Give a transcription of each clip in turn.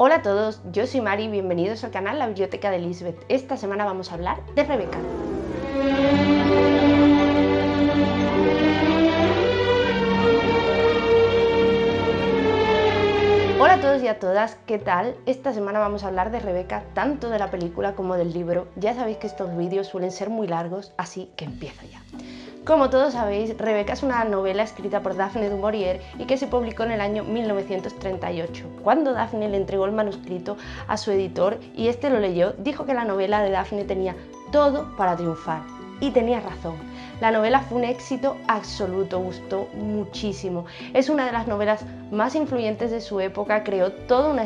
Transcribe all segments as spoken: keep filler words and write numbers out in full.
Hola a todos, yo soy Mari y bienvenidos al canal La Biblioteca de Lisbeth. Esta semana vamos a hablar de Rebecca. Hola a todos y a todas, ¿qué tal? Esta semana vamos a hablar de Rebecca, tanto de la película como del libro. Ya sabéis que estos vídeos suelen ser muy largos, así que empiezo ya. Como todos sabéis, Rebecca es una novela escrita por Daphne du Maurier y que se publicó en el año mil novecientos treinta y ocho. Cuando Daphne le entregó el manuscrito a su editor y este lo leyó, dijo que la novela de Daphne tenía todo para triunfar. Y tenía razón. La novela fue un éxito absoluto, gustó muchísimo. Es una de las novelas más influyentes de su época, creó toda una,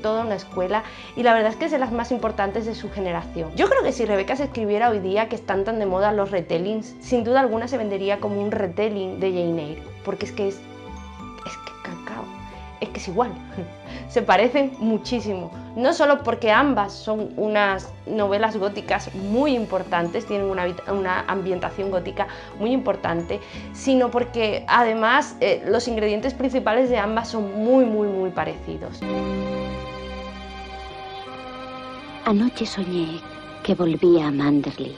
toda una escuela y la verdad es que es de las más importantes de su generación. Yo creo que si Rebecca se escribiera hoy día, que están tan de moda los retellings, sin duda alguna se vendería como un retelling de Jane Eyre, porque es que es... es que cacao, es que es igual. Se parecen muchísimo, no solo porque ambas son unas novelas góticas muy importantes, tienen una, una ambientación gótica muy importante, sino porque además eh, los ingredientes principales de ambas son muy muy muy parecidos. Anoche soñé que volvía a Manderley.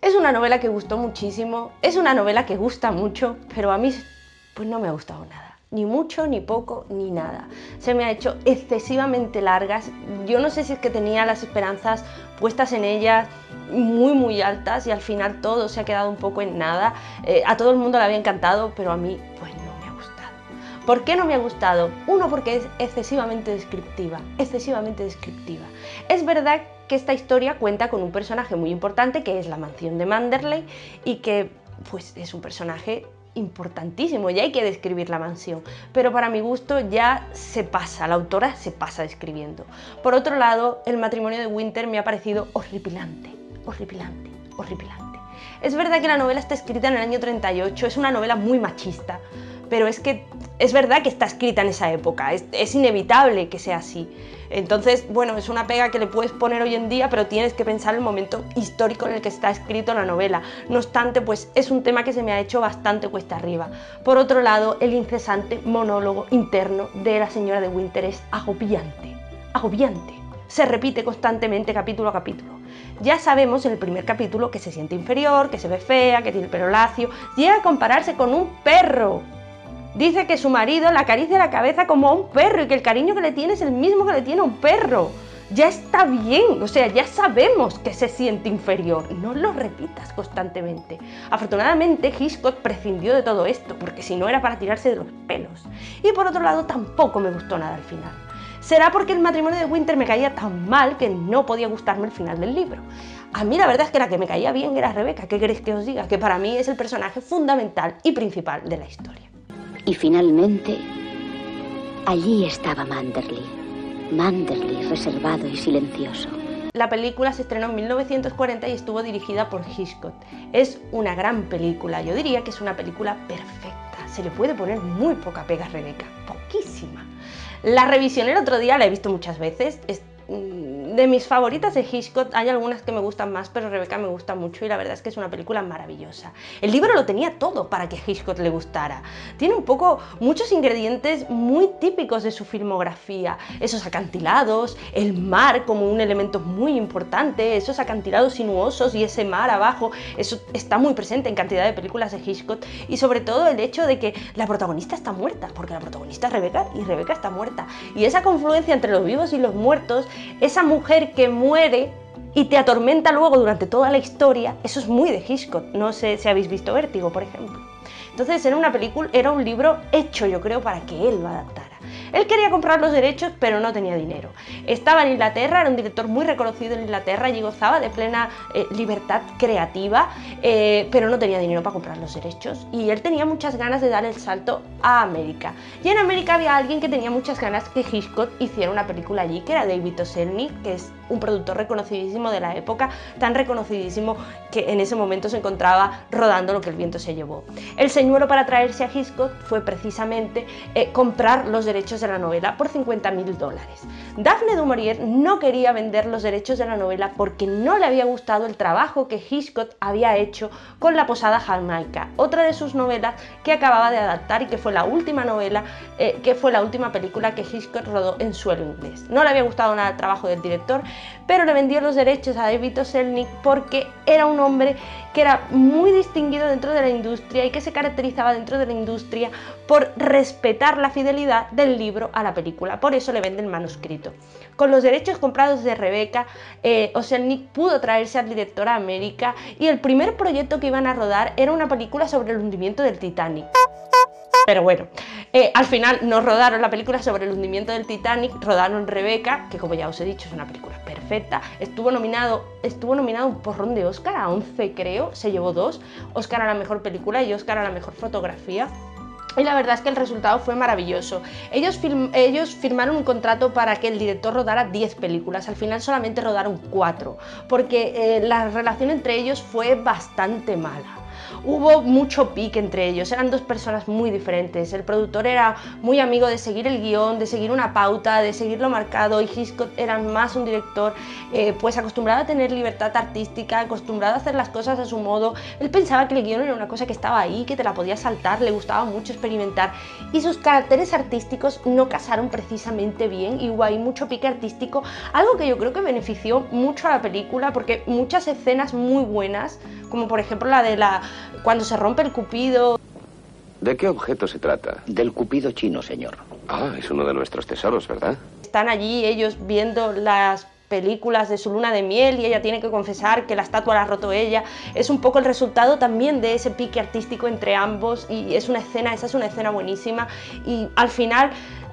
Es una novela que gustó muchísimo, es una novela que gusta mucho, pero a mí pues no me ha gustado nada. Ni mucho, ni poco, ni nada. Se me ha hecho excesivamente largas. Yo no sé si es que tenía las esperanzas puestas en ellas muy muy altas y al final todo se ha quedado un poco en nada. Eh, a todo el mundo le había encantado, pero a mí pues no me ha gustado. ¿Por qué no me ha gustado? Uno, porque es excesivamente descriptiva, excesivamente descriptiva. Es verdad que esta historia cuenta con un personaje muy importante que es la mansión de Manderley y que pues es un personaje importantísimo, ya hay que describir la mansión, pero para mi gusto ya se pasa, la autora se pasa describiendo. Por otro lado, el matrimonio de Winter me ha parecido horripilante, horripilante, horripilante. Es verdad que la novela está escrita en el año treinta y ocho, es una novela muy machista, pero es que es verdad que está escrita en esa época, es, es inevitable que sea así. Entonces, bueno, es una pega que le puedes poner hoy en día, pero tienes que pensar el momento histórico en el que está escrito la novela. No obstante, pues es un tema que se me ha hecho bastante cuesta arriba. Por otro lado, el incesante monólogo interno de la señora de Winter es agobiante, agobiante. Se repite constantemente capítulo a capítulo. Ya sabemos en el primer capítulo que se siente inferior, que se ve fea, que tiene el pelo lacio, llega a compararse con un perro. Dice que su marido le acaricia la cabeza como a un perro y que el cariño que le tiene es el mismo que le tiene a un perro. Ya está bien, o sea, ya sabemos que se siente inferior. No lo repitas constantemente. Afortunadamente, Hitchcock prescindió de todo esto, porque si no era para tirarse de los pelos. Y por otro lado, tampoco me gustó nada al final. Será porque el matrimonio de Winter me caía tan mal que no podía gustarme el final del libro. A mí la verdad es que la que me caía bien era Rebecca. ¿Qué queréis que os diga? Que para mí es el personaje fundamental y principal de la historia. Y finalmente, allí estaba Manderley, Manderley reservado y silencioso. La película se estrenó en mil novecientos cuarenta y estuvo dirigida por Hitchcock. Es una gran película, yo diría que es una película perfecta. Se le puede poner muy poca pega a Rebecca, poquísima. La revisioné el otro día, la he visto muchas veces. Es de mis favoritas de Hitchcock, hay algunas que me gustan más, pero Rebecca me gusta mucho y la verdad es que es una película maravillosa. El libro lo tenía todo para que Hitchcock le gustara. Tiene un poco, muchos ingredientes muy típicos de su filmografía. Esos acantilados, el mar como un elemento muy importante, esos acantilados sinuosos y ese mar abajo, eso está muy presente en cantidad de películas de Hitchcock y sobre todo el hecho de que la protagonista está muerta, porque la protagonista es Rebecca y Rebecca está muerta. Y esa confluencia entre los vivos y los muertos, esa mujer que muere y te atormenta luego durante toda la historia, eso es muy de Hitchcock, no sé si habéis visto Vértigo, por ejemplo. Entonces era una película, era un libro hecho, yo creo, para que él lo adaptara. Él quería comprar los derechos, pero no tenía dinero. Estaba en Inglaterra, era un director muy reconocido en Inglaterra y gozaba de plena eh, libertad creativa, eh, pero no tenía dinero para comprar los derechos. Y él tenía muchas ganas de dar el salto a América. Y en América había alguien que tenía muchas ganas que Hitchcock hiciera una película allí, que era David O. Selznick, que es un productor reconocidísimo de la época, tan reconocidísimo que en ese momento se encontraba rodando Lo que el viento se llevó. El señuelo para traerse a Hitchcock fue precisamente eh, comprar los derechos de la novela por cincuenta mil dólares. Daphne du Maurier no quería vender los derechos de la novela porque no le había gustado el trabajo que Hitchcock había hecho con La posada Jamaica, otra de sus novelas que acababa de adaptar y que fue la última novela, eh, que fue la última película que Hitchcock rodó en suelo inglés. No le había gustado nada el trabajo del director, pero le vendió los derechos a David O. Selznick porque era un hombre que era muy distinguido dentro de la industria y que se caracterizaba dentro de la industria por respetar la fidelidad del libro a la película. Por eso le venden el manuscrito. Con los derechos comprados de Rebecca, eh, O. Selznick pudo traerse al director a América y el primer proyecto que iban a rodar era una película sobre el hundimiento del Titanic. Pero bueno, eh, al final no rodaron la película sobre el hundimiento del Titanic, rodaron Rebecca, que como ya os he dicho es una película perfecta. Estuvo nominado, estuvo nominado un porrón de Oscar, a once creo, se llevó dos, Oscar a la mejor película y Oscar a la mejor fotografía. Y la verdad es que el resultado fue maravilloso. Ellos, film, ellos firmaron un contrato para que el director rodara diez películas. Al final solamente rodaron cuatro, porque eh, la relación entre ellos fue bastante mala. Hubo mucho pique entre ellos, eran dos personas muy diferentes. El productor era muy amigo de seguir el guión, de seguir una pauta, de seguirlo marcado, y Hitchcock era más un director eh, pues acostumbrado a tener libertad artística, acostumbrado a hacer las cosas a su modo. Él pensaba que el guión era una cosa que estaba ahí, que te la podías saltar, le gustaba mucho experimentar, y sus caracteres artísticos no casaron precisamente bien y hubo ahí mucho pique artístico, algo que yo creo que benefició mucho a la película, porque muchas escenas muy buenas, como por ejemplo la de la cuando se rompe el cupido. ¿De qué objeto se trata? Del cupido chino, señor. Ah, es uno de nuestros tesoros, ¿verdad? Están allí ellos viendo las películas de su luna de miel y ella tiene que confesar que la estatua la ha roto ella. Es un poco el resultado también de ese pique artístico entre ambos, y es una escena, esa es una escena buenísima, y al final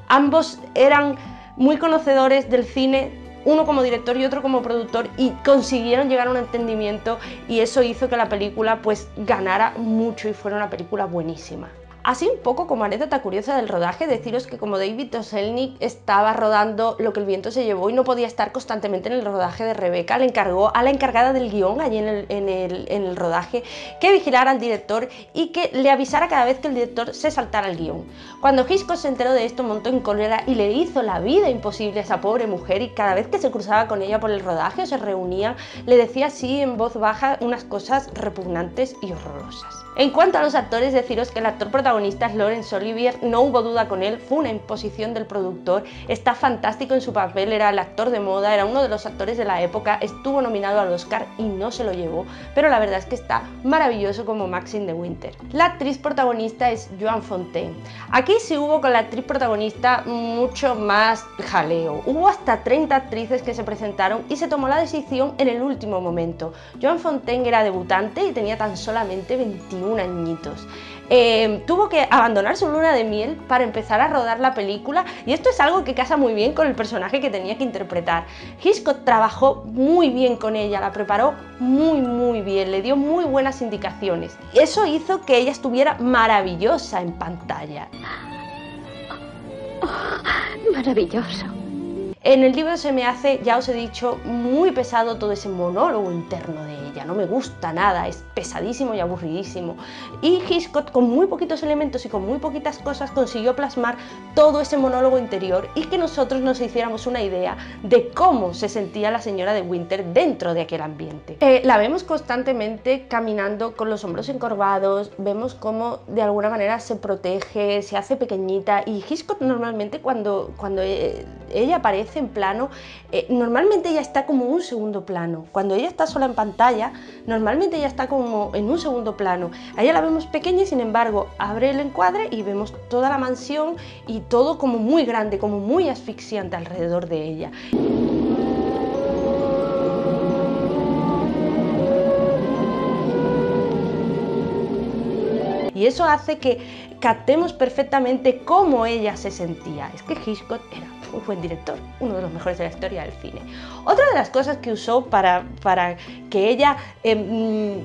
ambos eran muy conocedores del cine, uno como director y otro como productor, y consiguieron llegar a un entendimiento, y eso hizo que la película pues ganara mucho y fuera una película buenísima. Así un poco como anécdota curiosa del rodaje, deciros que como David O. Selznick estaba rodando Lo que el viento se llevó y no podía estar constantemente en el rodaje de Rebecca, le encargó a la encargada del guión allí en el, en el, en el rodaje que vigilara al director y que le avisara cada vez que el director se saltara el guión. Cuando Hitchcock se enteró de esto, montó en cólera y le hizo la vida imposible a esa pobre mujer, y cada vez que se cruzaba con ella por el rodaje o se reunía, le decía así en voz baja unas cosas repugnantes y horrorosas. En cuanto a los actores, deciros que el actor protagonista Laurence Olivier, no hubo duda con él, fue una imposición del productor, está fantástico en su papel, era el actor de moda, era uno de los actores de la época, estuvo nominado al Oscar y no se lo llevó, pero la verdad es que está maravilloso como Maxine de Winter. La actriz protagonista es Joan Fontaine. Aquí sí hubo con la actriz protagonista mucho más jaleo, hubo hasta treinta actrices que se presentaron y se tomó la decisión en el último momento. Joan Fontaine era debutante y tenía tan solamente veintiún añitos. Eh, tuvo que abandonar su luna de miel para empezar a rodar la película, y esto es algo que casa muy bien con el personaje que tenía que interpretar. Hitchcock trabajó muy bien con ella, la preparó muy muy bien, le dio muy buenas indicaciones, y eso hizo que ella estuviera maravillosa en pantalla. Oh, oh, maravilloso. En el libro se me hace, ya os he dicho, muy pesado todo ese monólogo interno de ella, no me gusta nada, es pesadísimo y aburridísimo. Y Hitchcock, con muy poquitos elementos y con muy poquitas cosas, consiguió plasmar todo ese monólogo interior y que nosotros nos hiciéramos una idea de cómo se sentía la señora de Winter dentro de aquel ambiente. Eh, la vemos constantemente caminando con los hombros encorvados, vemos cómo de alguna manera se protege, se hace pequeñita, y Hitchcock normalmente cuando, cuando eh, ella aparece en plano, eh, normalmente ella está como en un segundo plano. Cuando ella está sola en pantalla, normalmente ella está como en un segundo plano. A ella la vemos pequeña y sin embargo abre el encuadre y vemos toda la mansión y todo como muy grande, como muy asfixiante alrededor de ella. Y eso hace que captemos perfectamente cómo ella se sentía. Es que Hitchcock era un buen director, uno de los mejores de la historia del cine. Otra de las cosas que usó para, para que ella eh,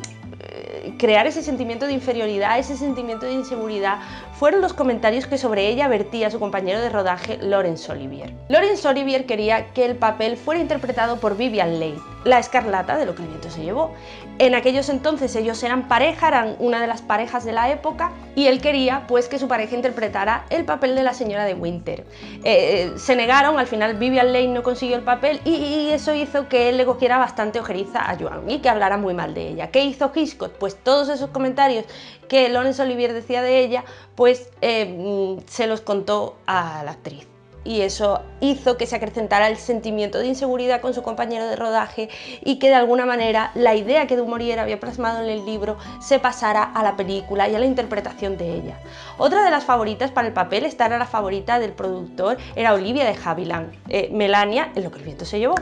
crear ese sentimiento de inferioridad, ese sentimiento de inseguridad, fueron los comentarios que sobre ella vertía su compañero de rodaje Laurence Olivier. Laurence Olivier quería que el papel fuera interpretado por Vivian Leigh, la escarlata de Lo que el viento se llevó. En aquellos entonces ellos eran pareja, eran una de las parejas de la época, y él quería pues que su pareja interpretara el papel de la señora de Winter. Eh, se negaron, al final Vivian Leigh no consiguió el papel y, y eso hizo que él le cogiera bastante ojeriza a Joan y que hablara muy mal de ella. ¿Qué hizo Hitchcock? Pues todos esos comentarios que Laurence Olivier decía de ella, pues eh, se los contó a la actriz. Y eso hizo que se acrecentara el sentimiento de inseguridad con su compañero de rodaje y que de alguna manera la idea que du Maurier había plasmado en el libro se pasara a la película y a la interpretación de ella. Otra de las favoritas para el papel, esta era la favorita del productor, era Olivia de Havilland, eh, Melania en Lo que el viento se llevó.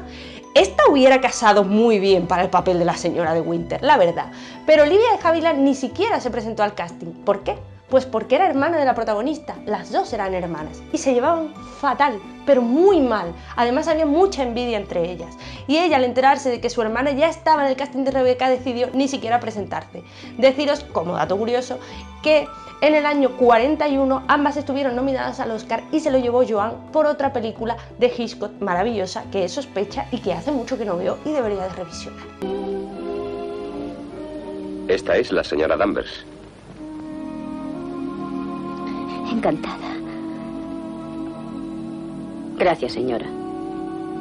Esta hubiera casado muy bien para el papel de la señora de Winter, la verdad, pero Olivia de Havilland ni siquiera se presentó al casting. ¿Por qué? Pues porque era hermana de la protagonista, las dos eran hermanas y se llevaban fatal, pero muy mal. Además había mucha envidia entre ellas y ella, al enterarse de que su hermana ya estaba en el casting de Rebecca, decidió ni siquiera presentarse. Deciros, como dato curioso, que en el año cuarenta y uno ambas estuvieron nominadas al Oscar y se lo llevó Joan por otra película de Hitchcock maravillosa que es Sospecha y que hace mucho que no veo y debería de revisionar. Esta es la señora Danvers. Encantada. Gracias, señora.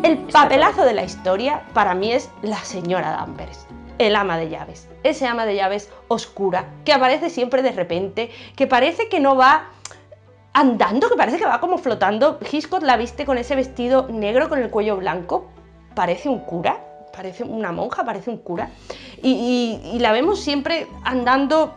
El papelazo de la historia para mí es la señora Danvers, el ama de llaves. Ese ama de llaves oscura que aparece siempre de repente, que parece que no va andando, que parece que va como flotando. Hitchcock la viste con ese vestido negro con el cuello blanco. Parece un cura, parece una monja, parece un cura. Y, y, y la vemos siempre andando.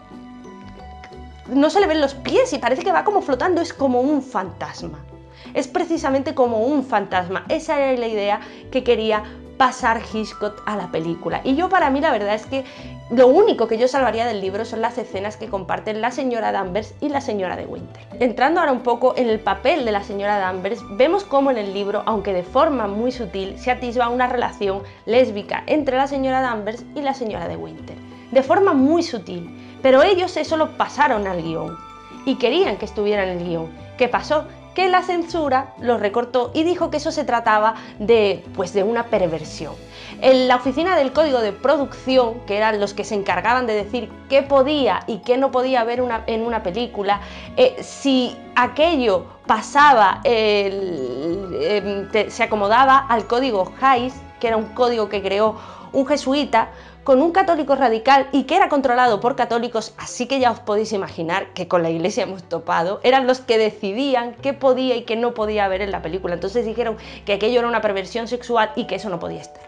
No se le ven los pies y parece que va como flotando, es como un fantasma. Es precisamente como un fantasma. Esa era la idea que quería pasar Hitchcock a la película. Y yo, para mí, la verdad es que lo único que yo salvaría del libro son las escenas que comparten la señora Danvers y la señora de Winter. Entrando ahora un poco en el papel de la señora Danvers, vemos cómo en el libro, aunque de forma muy sutil, se atisba una relación lésbica entre la señora Danvers y la señora de Winter. De forma muy sutil. Pero ellos eso lo pasaron al guión y querían que estuviera en el guión. ¿Qué pasó? Que la censura los recortó y dijo que eso se trataba de, pues, de una perversión. En la oficina del código de producción, que eran los que se encargaban de decir qué podía y qué no podía haber una, en una película, eh, si aquello pasaba, el, el, el, se acomodaba al código Hays, que era un código que creó un jesuita con un católico radical y que era controlado por católicos, así que ya os podéis imaginar que con la Iglesia hemos topado, eran los que decidían qué podía y qué no podía haber en la película. Entonces dijeron que aquello era una perversión sexual y que eso no podía estar.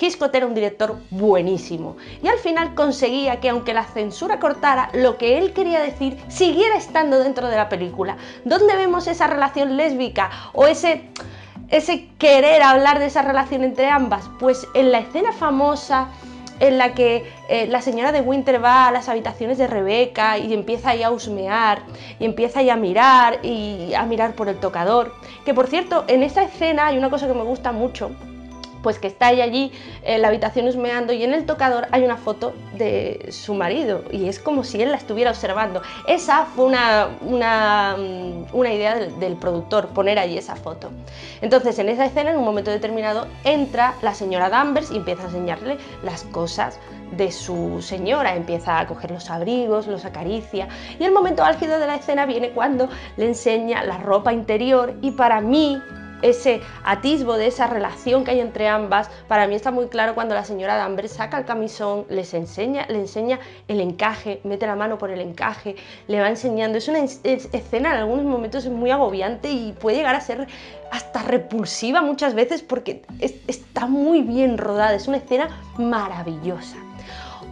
Hitchcock era un director buenísimo y al final conseguía que, aunque la censura cortara, lo que él quería decir siguiera estando dentro de la película. ¿Dónde vemos esa relación lésbica o ese... ese querer hablar de esa relación entre ambas? Pues en la escena famosa en la que eh, la señora de Winter va a las habitaciones de Rebecca y empieza ahí a husmear y empieza ahí a mirar y a mirar por el tocador, que por cierto, en esa escena hay una cosa que me gusta mucho, pues que está ella allí en la habitación husmeando y en el tocador hay una foto de su marido y es como si él la estuviera observando. Esa fue una, una, una idea del, del productor, poner allí esa foto. Entonces en esa escena, en un momento determinado, entra la señora Danvers y empieza a enseñarle las cosas de su señora, empieza a coger los abrigos, los acaricia, y el momento álgido de la escena viene cuando le enseña la ropa interior. Y para mí, ese atisbo de esa relación que hay entre ambas, para mí está muy claro cuando la señora Danvers saca el camisón, les enseña, le enseña el encaje, mete la mano por el encaje, le va enseñando. Es una es escena en algunos momentos muy agobiante y puede llegar a ser hasta repulsiva muchas veces porque es está muy bien rodada, es una escena maravillosa.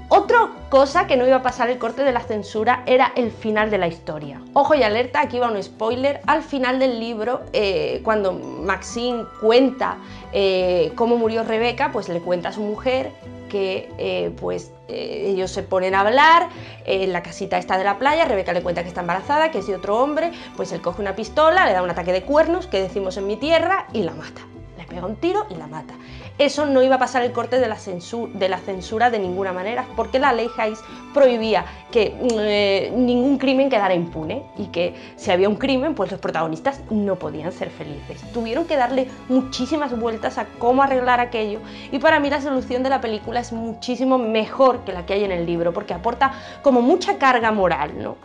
Otra cosa que no iba a pasar el corte de la censura era el final de la historia. Ojo y alerta, aquí va un spoiler. Al final del libro, eh, cuando Maxine cuenta eh, cómo murió Rebecca, pues le cuenta a su mujer que eh, pues eh, ellos se ponen a hablar eh, en la casita esta de la playa. Rebecca le cuenta que está embarazada, que es de otro hombre, pues él coge una pistola, le da un ataque de cuernos, que decimos en mi tierra, y la mata. pega un tiro y la mata. Eso no iba a pasar el corte de la censura de, la censura de ninguna manera, porque la ley Hays prohibía que eh, ningún crimen quedara impune, y que si había un crimen, pues los protagonistas no podían ser felices. Tuvieron que darle muchísimas vueltas a cómo arreglar aquello, y para mí la solución de la película es muchísimo mejor que la que hay en el libro, porque aporta como mucha carga moral, ¿no?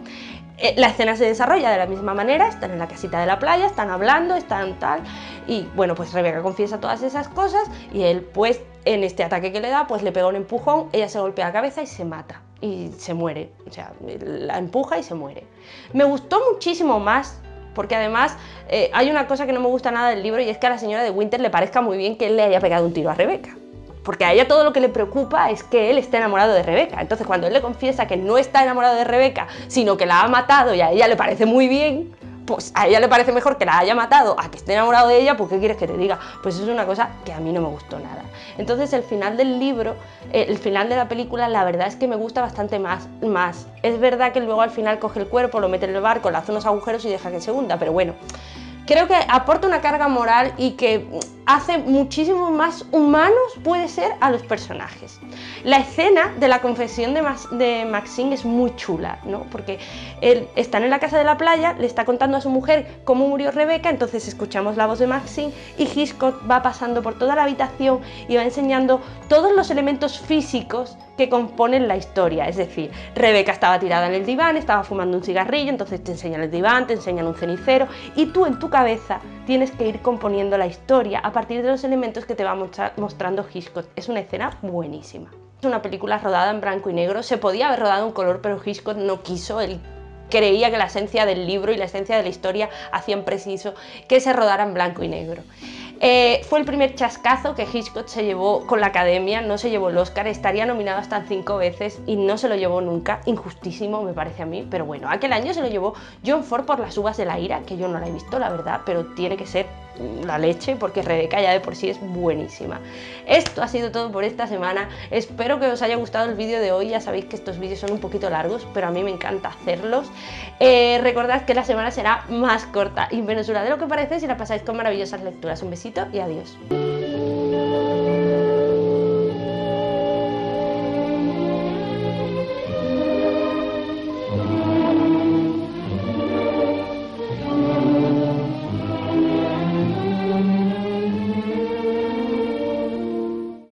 La escena se desarrolla de la misma manera, están en la casita de la playa, están hablando, están tal, y bueno, pues Rebecca confiesa todas esas cosas, y él pues en este ataque que le da, pues le pega un empujón, ella se golpea la cabeza y se mata, y se muere, o sea, la empuja y se muere. Me gustó muchísimo más, porque además eh, hay una cosa que no me gusta nada del libro, y es que a la señora de Winter le parezca muy bien que él le haya pegado un tiro a Rebecca. Porque a ella todo lo que le preocupa es que él esté enamorado de Rebecca. Entonces cuando él le confiesa que no está enamorado de Rebecca, sino que la ha matado, y a ella le parece muy bien, pues a ella le parece mejor que la haya matado a que esté enamorado de ella, pues ¿qué quieres que te diga? Pues es una cosa que a mí no me gustó nada. Entonces el final del libro, eh, el final de la película, la verdad es que me gusta bastante más, más. Es verdad que luego al final coge el cuerpo, lo mete en el barco, le hace unos agujeros y deja que se hunda, pero bueno... Creo que aporta una carga moral y que hace muchísimo más humanos, puede ser, a los personajes. La escena de la confesión de, Max, de Maxine es muy chula, ¿no? Porque él, están en la casa de la playa, le está contando a su mujer cómo murió Rebecca, entonces escuchamos la voz de Maxine y Hitchcock va pasando por toda la habitación y va enseñando todos los elementos físicos que componen la historia. Es decir, Rebecca estaba tirada en el diván, estaba fumando un cigarrillo, entonces te enseñan el diván, te enseñan un cenicero, y tú en tu cabeza tienes que ir componiendo la historia a partir de los elementos que te va mostra mostrando Hitchcock. Es una escena buenísima. Es una película rodada en blanco y negro, se podía haber rodado en color, pero Hitchcock no quiso. Él creía que la esencia del libro y la esencia de la historia hacían preciso que se rodara en blanco y negro. Eh, fue el primer chascazo que Hitchcock se llevó con la Academia, no se llevó el Oscar, estaría nominado hasta cinco veces y no se lo llevó nunca, injustísimo me parece a mí, pero bueno, aquel año se lo llevó John Ford por Las Uvas de la Ira, que yo no la he visto, la verdad, pero tiene que ser la leche, porque Rebecca ya de por sí es buenísima. Esto ha sido todo por esta semana, espero que os haya gustado el vídeo de hoy, ya sabéis que estos vídeos son un poquito largos, pero a mí me encanta hacerlos. Eh, recordad que la semana será más corta y menos dura de lo que parece si la pasáis con maravillosas lecturas. Un besito y adiós.